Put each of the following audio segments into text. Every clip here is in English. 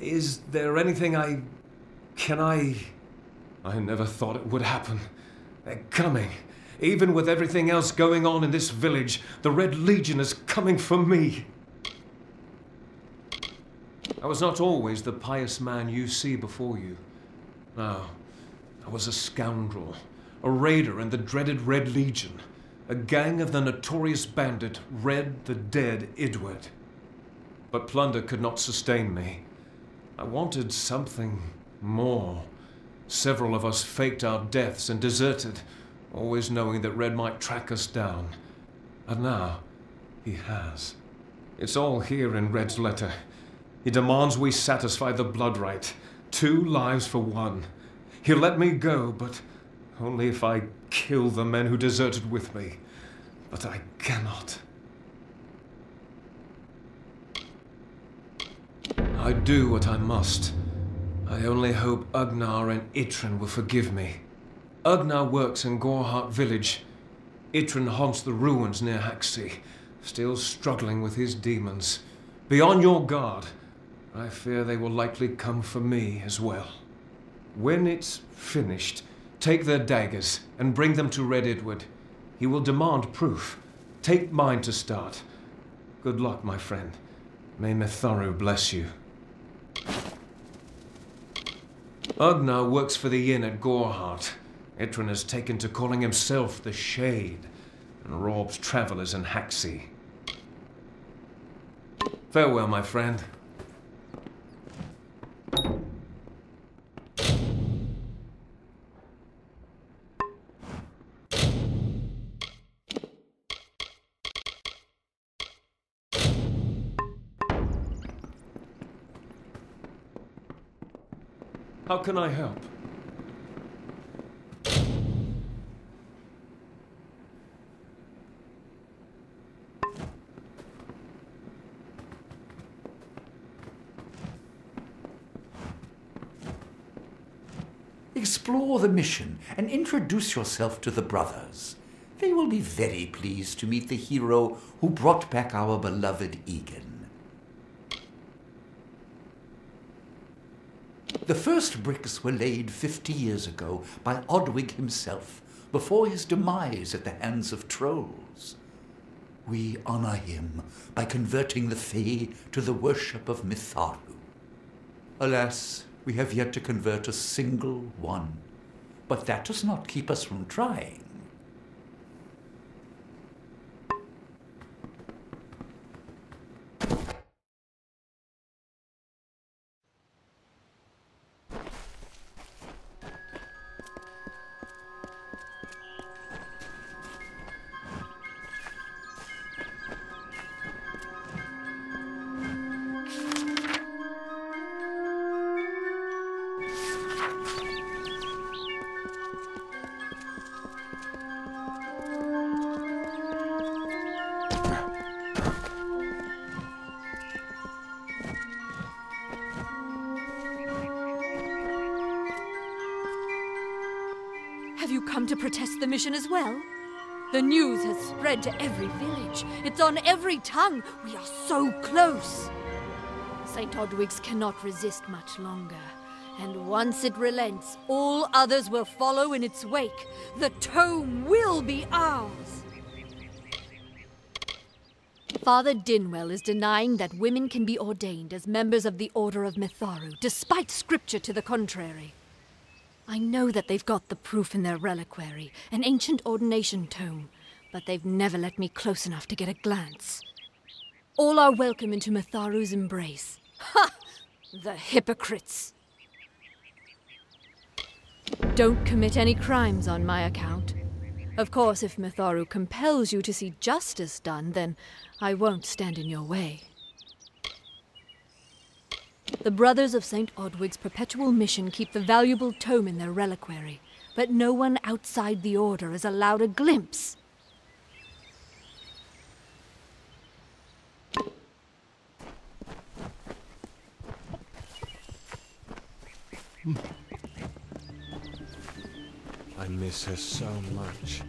Is there anything I never thought it would happen. They're coming. Even with everything else going on in this village, the Red Legion is coming for me. I was not always the pious man you see before you. No, I was a scoundrel, a raider in the dreaded Red Legion, a gang of the notorious bandit Red the Dead Edward. But plunder could not sustain me. I wanted something more. Several of us faked our deaths and deserted, always knowing that Red might track us down. And now, he has. It's all here in Red's letter. He demands we satisfy the blood right. 2 lives for 1. He'll let me go, but only if I kill the men who deserted with me. But I cannot. I do what I must. I only hope Ugnar and Itran will forgive me. Ugnar works in Gorhart village. Itran haunts the ruins near Haxi, still struggling with his demons. Be on your guard. I fear they will likely come for me as well. When it's finished, take their daggers and bring them to Red Edward. He will demand proof. Take mine to start. Good luck, my friend. May Mitharu bless you. Ugnar works for the inn at Gorhart. Itran has taken to calling himself the Shade and robs travelers in Haxi. Farewell, my friend. How can I help? Explore the mission and introduce yourself to the brothers. They will be very pleased to meet the hero who brought back our beloved Egan. The first bricks were laid 50 years ago by Odwig himself, before his demise at the hands of trolls. We honor him by converting the Fey to the worship of Mitharu. Alas, we have yet to convert a single one, but that does not keep us from trying. As well. The news has spread to every village. It's on every tongue. We are so close. St. Odwig's cannot resist much longer, and once it relents, all others will follow in its wake. The tome will be ours. Father Dinwell is denying that women can be ordained as members of the Order of Mitharu, despite scripture to the contrary. I know that they've got the proof in their reliquary, an ancient ordination tome, but they've never let me close enough to get a glance. All are welcome into Mitharu's embrace. Ha! The hypocrites! Don't commit any crimes on my account. Of course, if Mitharu compels you to see justice done, then I won't stand in your way. The brothers of St. Odwig's perpetual mission keep the valuable tome in their reliquary, but no one outside the order is allowed a glimpse. I miss her so much.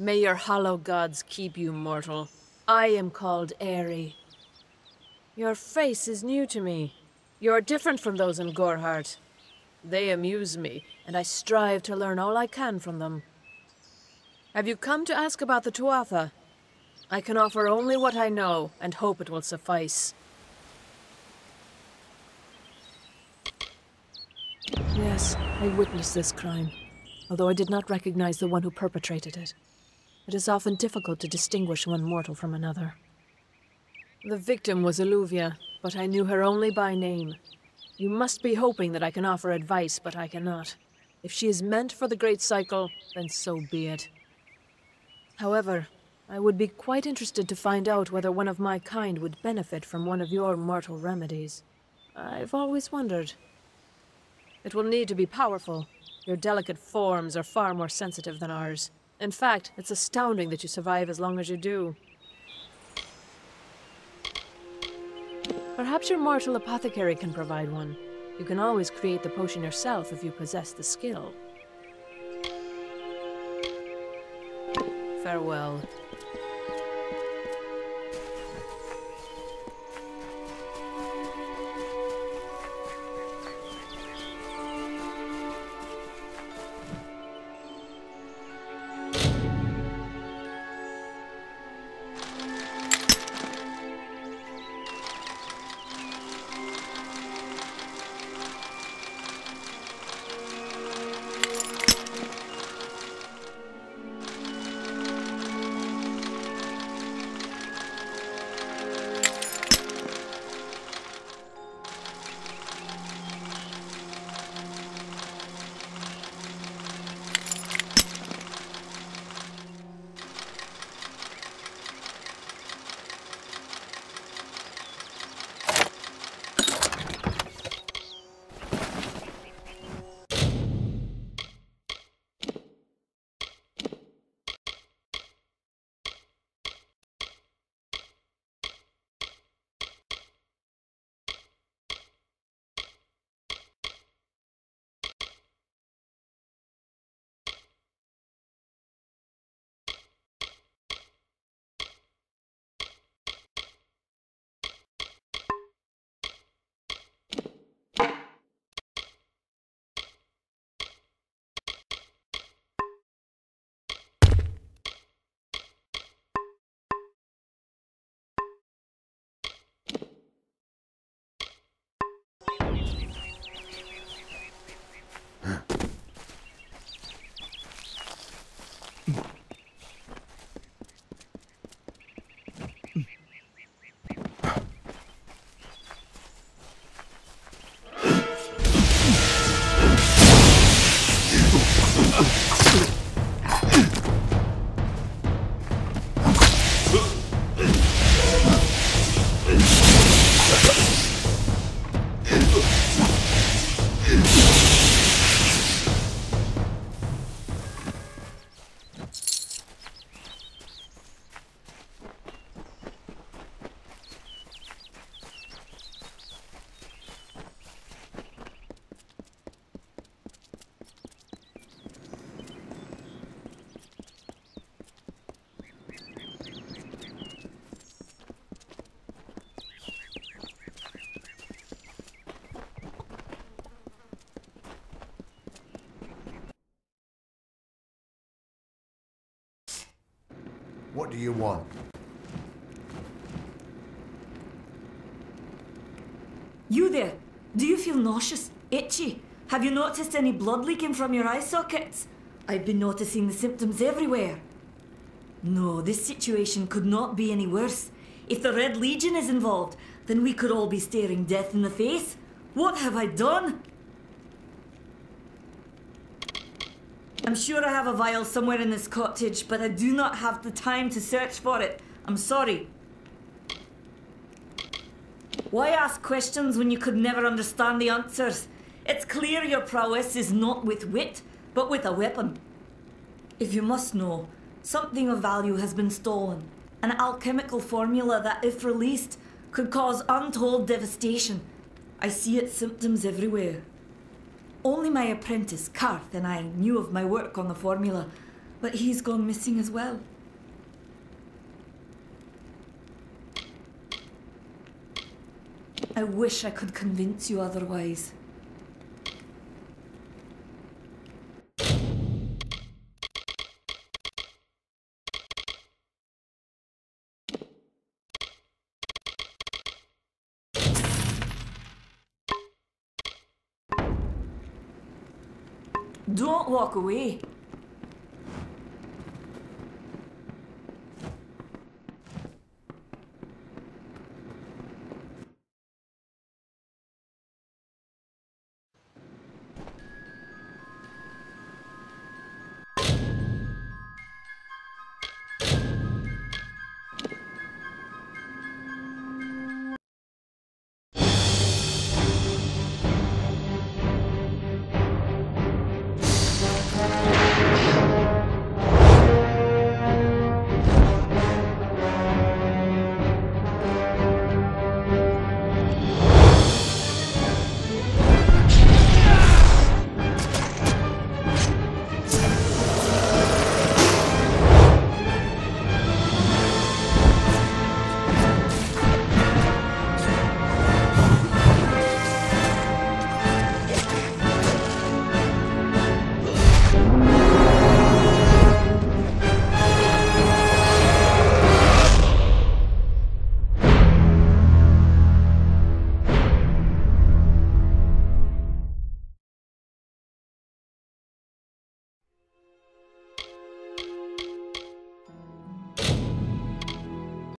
May your hollow gods keep you, mortal. I am called Aery. Your face is new to me. You're different from those in Gorhart. They amuse me, and I strive to learn all I can from them. Have you come to ask about the Tuatha? I can offer only what I know, and hope it will suffice. Yes, I witnessed this crime, although I did not recognize the one who perpetrated it. It is often difficult to distinguish one mortal from another. The victim was Aluvia, but I knew her only by name. You must be hoping that I can offer advice, but I cannot. If she is meant for the Great Cycle, then so be it. However, I would be quite interested to find out whether one of my kind would benefit from one of your mortal remedies. I've always wondered. It will need to be powerful. Your delicate forms are far more sensitive than ours. In fact, it's astounding that you survive as long as you do. Perhaps your mortal apothecary can provide one. You can always create the potion yourself if you possess the skill. Farewell. What do you want? You there! Do you feel nauseous? Itchy? Have you noticed any blood leaking from your eye sockets? I've been noticing the symptoms everywhere. No, this situation could not be any worse. If the Red Legion is involved, then we could all be staring death in the face. What have I done? I'm sure I have a vial somewhere in this cottage, but I do not have the time to search for it. I'm sorry. Why ask questions when you could never understand the answers? It's clear your prowess is not with wit, but with a weapon. If you must know, something of value has been stolen. An alchemical formula that, if released, could cause untold devastation. I see its symptoms everywhere. Only my apprentice, Karth, and I knew of my work on the formula, but he's gone missing as well. I wish I could convince you otherwise. Don't walk away.